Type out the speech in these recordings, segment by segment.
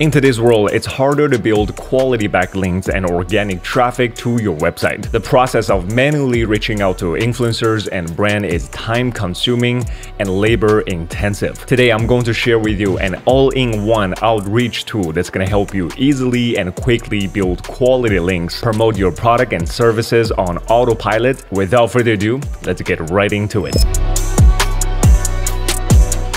In today's world, it's harder to build quality backlinks and organic traffic to your website. The process of manually reaching out to influencers and brands is time-consuming and labor-intensive. Today, I'm going to share with you an all-in-one outreach tool that's going to help you easily and quickly build quality links, promote your product and services on autopilot. Without further ado, let's get right into it.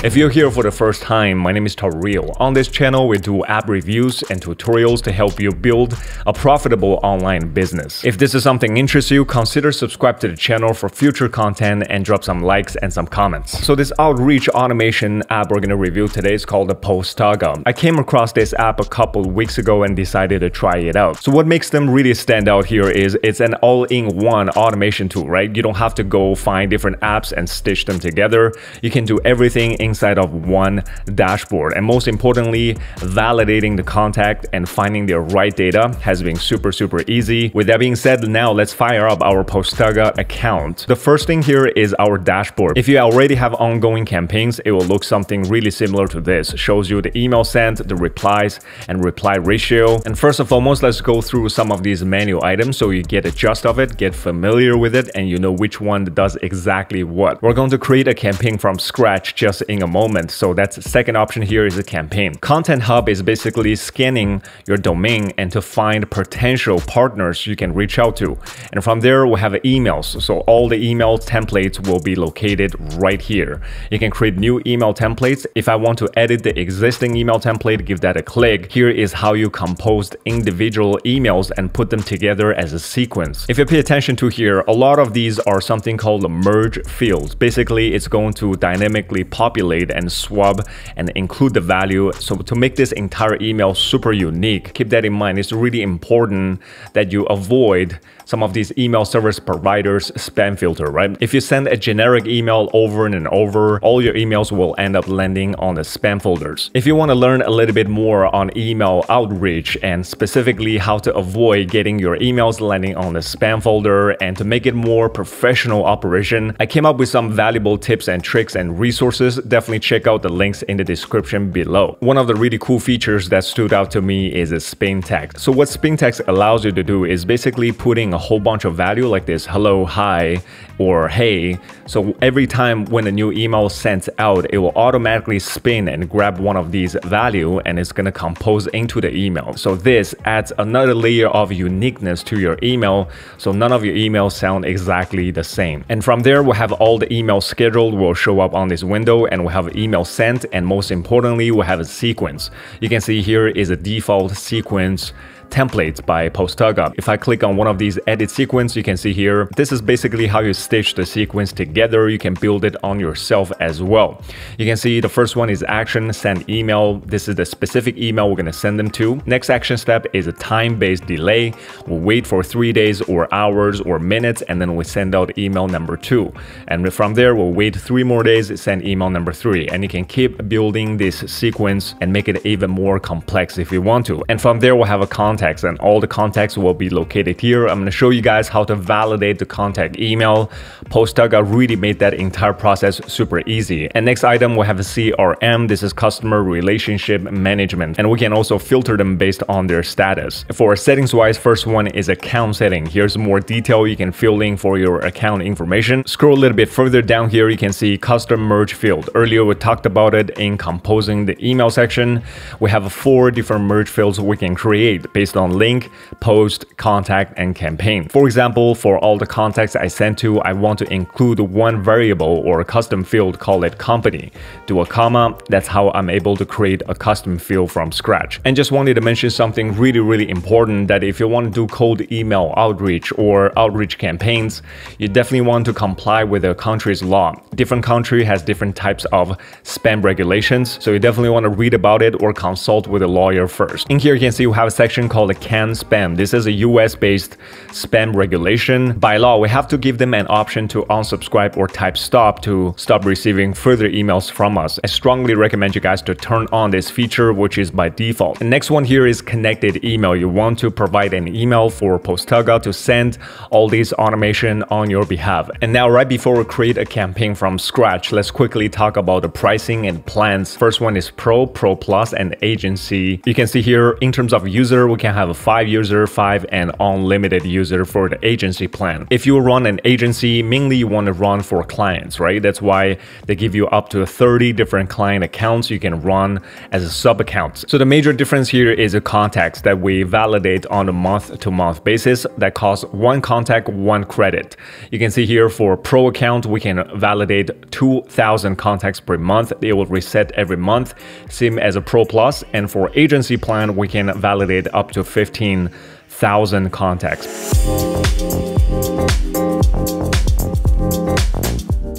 If you're here for the first time, my name is Tario. On this channel, we do app reviews and tutorials to help you build a profitable online business. If this is something interests you, consider subscribing to the channel for future content and drop some likes and some comments. So this outreach automation app we're going to review today is called the Postaga. I came across this app a couple weeks ago and decided to try it out. So what makes them really stand out here is it's an all-in-one automation tool, right? You don't have to go find different apps and stitch them together. You can do everything inside of one dashboard, and most importantly, validating the contact and finding the right data has been super easy. With that being said, now let's fire up our Postaga account. The first thing here is our dashboard. If you already have ongoing campaigns, it will look something really similar to this. It shows you the email sent, the replies, and reply ratio. And first and foremost, let's go through some of these menu items so you get a gist of it, get familiar with it, and you know which one does exactly what. We're going to create a campaign from scratch just in a moment, so that's the second option here is a campaign. Content Hub is basically scanning your domain and to find potential partners you can reach out to, and from there we have emails, so all the email templates will be located right here. You can create new email templates. If I want to edit the existing email template, give that a click. Here is how you composed individual emails and put them together as a sequence. If you pay attention to here, a lot of these are something called the merge fields. Basically, it's going to dynamically populate and swab and include the value, so to make this entire email super unique. Keep that in mind. It's really important that you avoid some of these email service providers spam filter, right? If you send a generic email over and over, all your emails will end up landing on the spam folders. If you want to learn a little bit more on email outreach and specifically how to avoid getting your emails landing on the spam folder and to make it more professional operation, I came up with some valuable tips and tricks and resources. Definitely check out the links in the description below. One of the really cool features that stood out to me is Spintax. So what Spintax allows you to do is basically putting a whole bunch of value like this, hello, hi, or hey. So every time when a new email sends out, it will automatically spin and grab one of these value and it's gonna compose into the email. So this adds another layer of uniqueness to your email, so none of your emails sound exactly the same. And from there, we'll have all the emails scheduled will show up on this window, and we have email sent, and most importantly, we have a sequence. You can see here is a default sequence templates by Postaga. If I click on one of these edit sequence, you can see here, this is basically how you stitch the sequence together. You can build it on yourself as well. You can see the first one is action, send email. This is the specific email we're going to send them to. Next action step is a time-based delay. We'll wait for 3 days or hours or minutes, and then we send out email number 2. And from there, we'll wait 3 more days, send email number 3. And you can keep building this sequence and make it even more complex if you want to. And from there, we'll have a contact, and all the contacts will be located here. I'm going to show you guys how to validate the contact email. Postaga really made that entire process super easy. And next item, we have a CRM. This is customer relationship management, and we can also filter them based on their status. For settings wise, first one is account setting. Here's more detail you can fill in for your account information. Scroll a little bit further down here, you can see custom merge field. Earlier we talked about it in composing the email section. We have 4 different merge fields we can create based on link, post, contact, and campaign. For example, for all the contacts I sent to, I want to include one variable or a custom field, call it company. Do a comma. That's how I'm able to create a custom field from scratch. And just wanted to mention something really important, that if you want to do cold email outreach or outreach campaigns, you definitely want to comply with the country's law. Different country has different types of spam regulations, so you definitely want to read about it or consult with a lawyer first. In here, you can see we have a section called CANSPAM. This is a US-based spam regulation. By law, we have to give them an option to unsubscribe or type stop to stop receiving further emails from us. I strongly recommend you guys to turn on this feature, which is by default. The next one here is connected email. You want to provide an email for Postaga to send all these automation on your behalf. And now right before we create a campaign from scratch, let's quickly talk about the pricing and plans. First one is Pro Plus, and Agency. You can see here in terms of user, we can have a 5 user, 5 and unlimited user for the agency plan. If you run an agency, mainly you want to run for clients, right? That's why they give you up to 30 different client accounts you can run as a sub account. So the major difference here is the contacts that we validate on a month-to-month basis that costs 1 contact, 1 credit. You can see here for Pro account, we can validate 2,000 contacts per month. They will reset every month, same as a Pro Plus. And for agency plan, we can validate up to 15,000 contacts.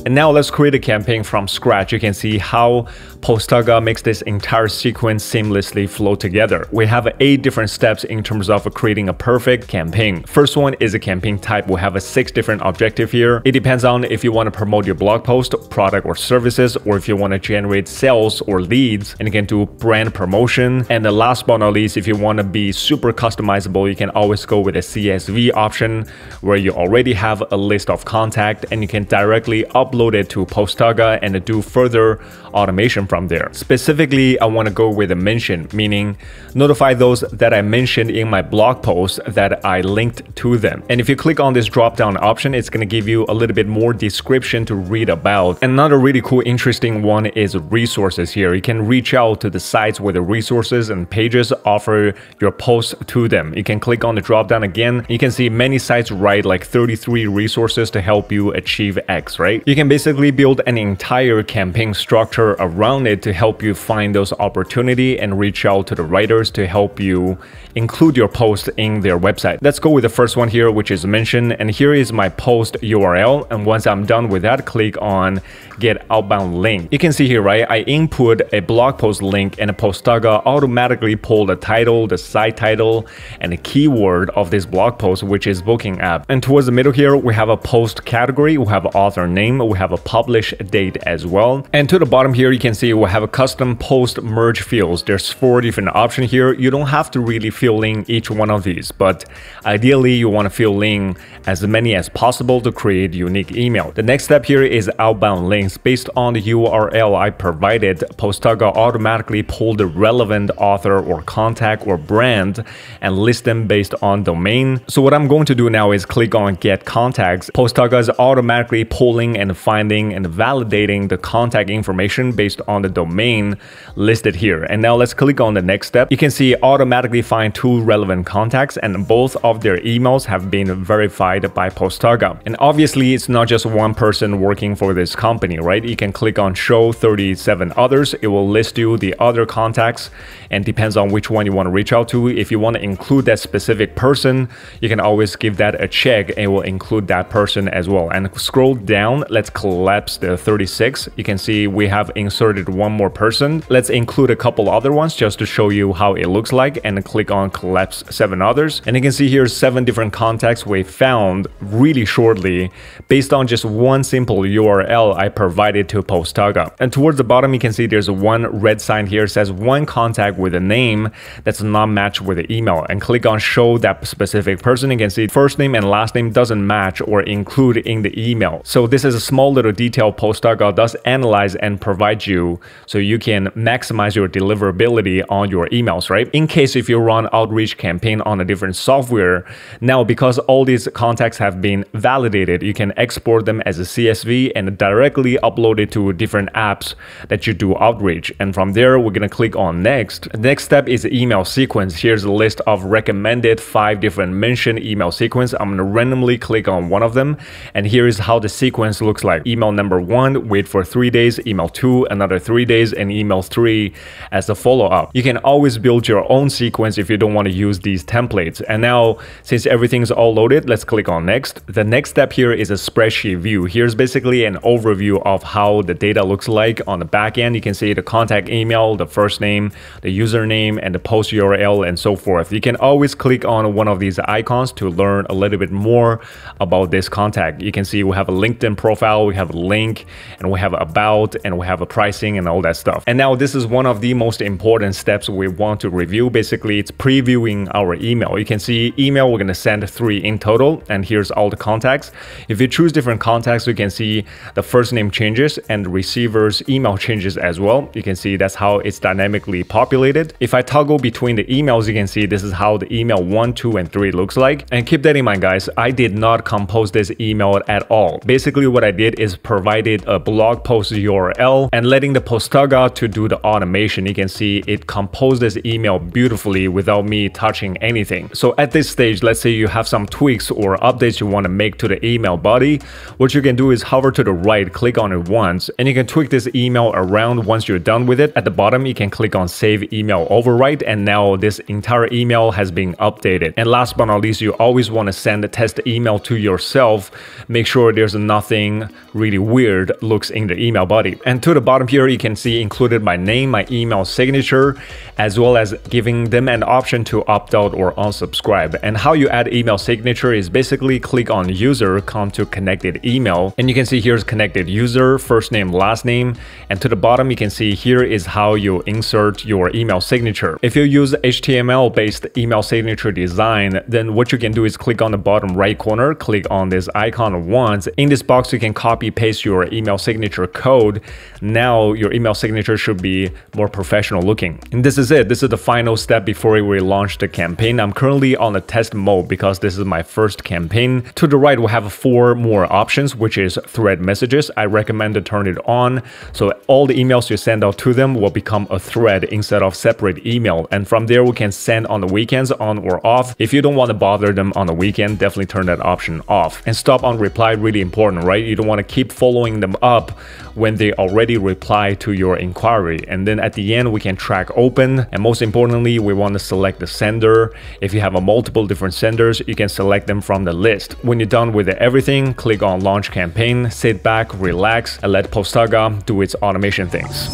And now let's create a campaign from scratch. You can see how Postaga makes this entire sequence seamlessly flow together. We have 8 different steps in terms of creating a perfect campaign. First one is a campaign type. We have 6 different objectives here. It depends on if you want to promote your blog post, product or services, or if you want to generate sales or leads, and you can do brand promotion. And the last but not least, if you want to be super customizable, you can always go with a CSV option where you already have a list of contacts and you can directly upload it to Postaga and do further automation from there. Specifically, I want to go with a mention, meaning notify those that I mentioned in my blog post that I linked to them. And if you click on this drop down option, it's going to give you a little bit more description to read about. Another really cool, interesting one is resources here. You can reach out to the sites where the resources and pages offer your post to them. You can click on the drop down again. You can see many sites write like 33 resources to help you achieve X, right? You can basically build an entire campaign structure around it to help you find those opportunities and reach out to the writers to help you include your post in their website. Let's go with the first one here, which is mention, and here is my post URL. And once I'm done with that, click on get outbound link. You can see here, right, I input a blog post link and Postaga automatically pulled the title, the site title, and the keyword of this blog post, which is booking app. And towards the middle here, we have a post category, we have author name, we have a publish date as well. And to the bottom here, you can see we have a custom post merge fields. There's 4 different options here. You don't have to really fill in each one of these, but ideally you want to fill in as many as possible to create unique email. The next step here is outbound links. Based on the URL I provided, Postaga automatically pulled the relevant author or contact or brand and list them based on domain. So what I'm going to do now is click on get contacts. Postaga is automatically pulling and finding and validating the contact information based on the domain listed here. And now let's click on the next step. You can see automatically find 2 relevant contacts, and both of their emails have been verified by Postaga. And obviously it's not just one person working for this company, right? You can click on show 37 others. It will list you the other contacts and depends on which one you want to reach out to. If you want to include that specific person, you can always give that a check and it will include that person as well. And scroll down, let's collapse the 36. You can see we have inserted 1 more person. Let's include a couple other ones just to show you how it looks like, and click on collapse 7 others. And you can see here 7 different contacts we found really shortly based on just one simple URL I provided to Postaga. And towards the bottom, you can see there's 1 red sign here. It says 1 contact with a name that's not matched with the email, and click on show that specific person. You can see first name and last name doesn't match or include in the email. So this is a small little detail Postaga does analyze and provide you so you can maximize your deliverability on your emails, right? In case if you run outreach campaign on a different software, now because all these contacts have been validated, you can export them as a CSV and directly upload it to different apps that you do outreach. And from there, we're gonna click on next. Next step is email sequence. Here's a list of recommended 5 different mentioned email sequence. I'm gonna randomly click on one of them, and here is how the sequence looks like. Email number 1, wait for 3 days. Email 2, another 3 days and email 3 as a follow-up. You can always build your own sequence if you don't want to use these templates. And now, since everything's all loaded, let's click on next. The next step here is a spreadsheet view. Here's basically an overview of how the data looks like on the back end. You can see the contact email, the first name, the username, and the post URL, and so forth. You can always click on one of these icons to learn a little bit more about this contact. You can see we have a LinkedIn profile, we have a link, and we have about, and we have a pricing and all that stuff. And now this is one of the most important steps we want to review. Basically, it's previewing our email. You can see email, we're gonna send 3 in total, and here's all the contacts. If you choose different contacts, you can see the first name changes and the receiver's email changes as well. You can see that's how it's dynamically populated. If I toggle between the emails, you can see this is how the email 1, 2, and 3 looks like. And keep that in mind, guys, I did not compose this email at all. Basically, what I did is provided a blog post URL and letting the Postaga to do the automation. You can see it composed this email beautifully without me touching anything. So at this stage, let's say you have some tweaks or updates you want to make to the email body. What you can do is hover to the right, click on it once, and you can tweak this email around once you're done with it. At the bottom, you can click on Save Email Overwrite, and now this entire email has been updated. And last but not least, you always want to send a test email to yourself. Make sure there's nothing really weird looks in the email body. And to the bottom here, you can see included my name, my email signature, as well as giving them an option to opt out or unsubscribe. And how you add email signature is basically click on user, come to connected email, and you can see here's connected user, first name, last name, and to the bottom you can see here is how you insert your email signature. If you use HTML based email signature design, then what you can do is click on the bottom right corner, click on this icon once. In this box you can copy paste your email signature code. Now your email signature should be more professional looking. And this is it. This is the final step before we launch the campaign. I'm currently on the test mode because this is my first campaign. To the right we'll have 4 more options, which is thread messages. I recommend to turn it on so all the emails you send out to them will become a thread instead of separate email. And from there we can send on the weekends, on or off. If you don't want to bother them on the weekend, definitely turn that option off. And stop on reply, really important, right? You don't want to keep following them up when they already reply to your inquiry. And then at the end we can track open, and most importantly we want to select the sender. If you have a multiple different senders, you can select them from the list. When you're done with everything, click on launch campaign, sit back, relax, and let Postaga do its automation things.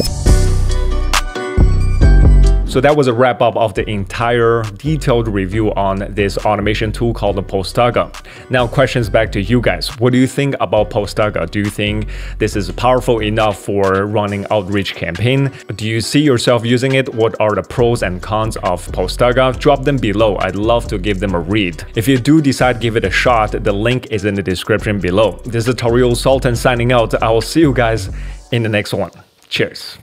So that was a wrap up of the entire detailed review on this automation tool called the Postaga. Now questions back to you guys. What do you think about Postaga? Do you think this is powerful enough for running outreach campaign? Do you see yourself using it? What are the pros and cons of Postaga? Drop them below. I'd love to give them a read. If you do decide give it a shot, the link is in the description below. This is Tario Sultan signing out. I will see you guys in the next one. Cheers.